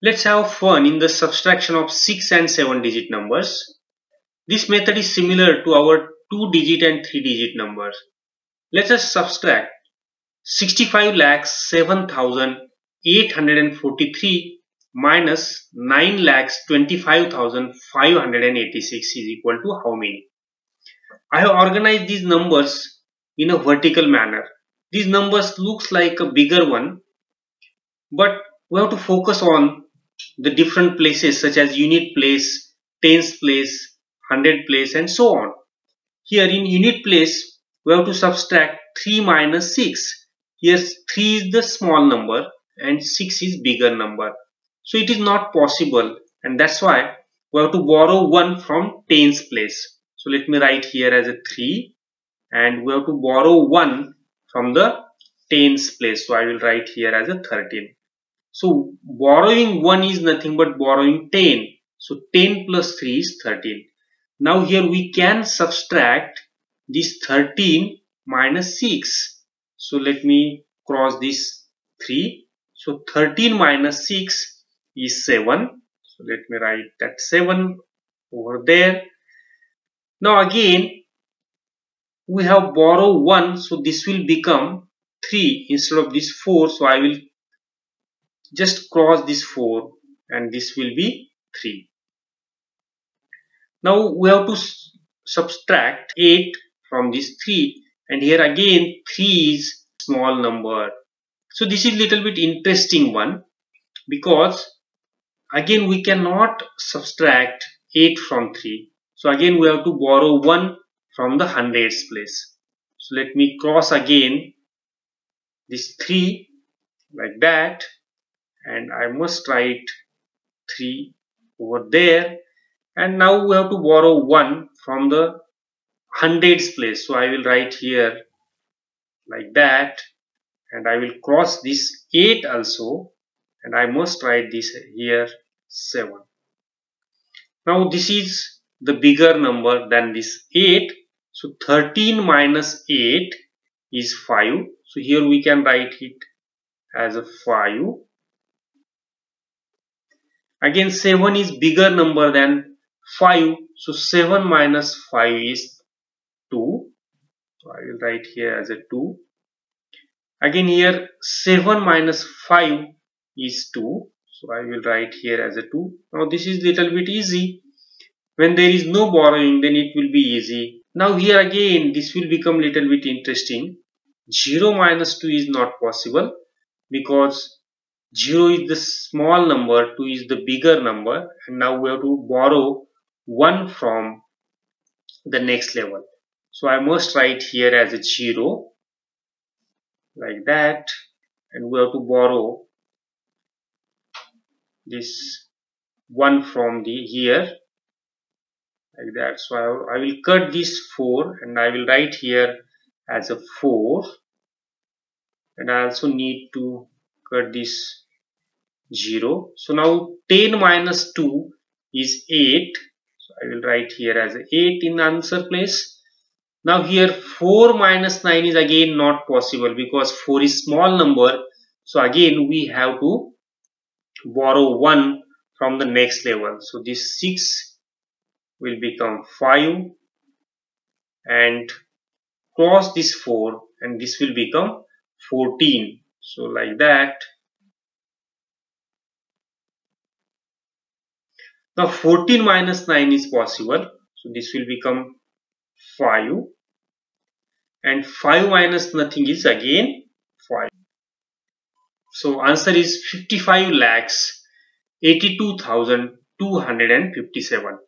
Let's have fun in the subtraction of 6 and 7 digit numbers. This method is similar to our 2 digit and 3 digit numbers. Let us subtract 65,07,843 minus 9,25,586 is equal to how many? I have organized these numbers in a vertical manner. These numbers looks like a bigger one, but we have to focus on the different places such as unit place, tens place, hundred place and so on. Here in unit place we have to subtract 3 minus 6. Here 3 is the small number and 6 is bigger number. So it is not possible, and that's why we have to borrow 1 from tens place. So let me write here as a 3, and we have to borrow 1 from the tens place. So I will write here as a 13. So borrowing 1 is nothing but borrowing 10. So 10 plus 3 is 13. Now here we can subtract this 13 minus 6. So let me cross this 3. So 13 minus 6 is 7. So let me write that 7 over there. Now again we have borrowed 1, so this will become 3 instead of this 4. So I will just cross this 4 and this will be 3. Now we have to subtract 8 from this 3, and here again 3 is small number. So this is little bit interesting one, because again we cannot subtract 8 from 3. So again we have to borrow 1 from the hundreds place. So let me cross again this 3 like that, and I must write 3 over there. And now we have to borrow 1 from the hundreds place. So I will write here like that, and I will cross this 8 also, and I must write this here 7. Now this is the bigger number than this 8. So 13 minus 8 is 5. So here we can write it as a 5. Again 7 is bigger number than 5, so 7 minus 5 is 2. So I will write here as a 2. Again here 7 minus 5 is 2. So I will write here as a 2. Now this is little bit easy. When there is no borrowing, then it will be easy. Now here again this will become little bit interesting. 0 minus 2 is not possible, because 0 is the small number, 2 is the bigger number, and now we have to borrow 1 from the next level. So I must write here as a 0 like that, and we have to borrow this 1 from the here like that. So I will cut this 4 and I will write here as a 4, and I also need to cut this 0. So now 10 minus 2 is 8. So I will write here as 8 in answer place. Now here 4 minus 9 is again not possible, because 4 is small number. So again we have to borrow 1 from the next level. So this 6 will become 5, and cross this 4 and this will become 14. So like that. Now 14 minus 9 is possible. So this will become 5. And 5 minus nothing is again 5. So answer is 55,82,257.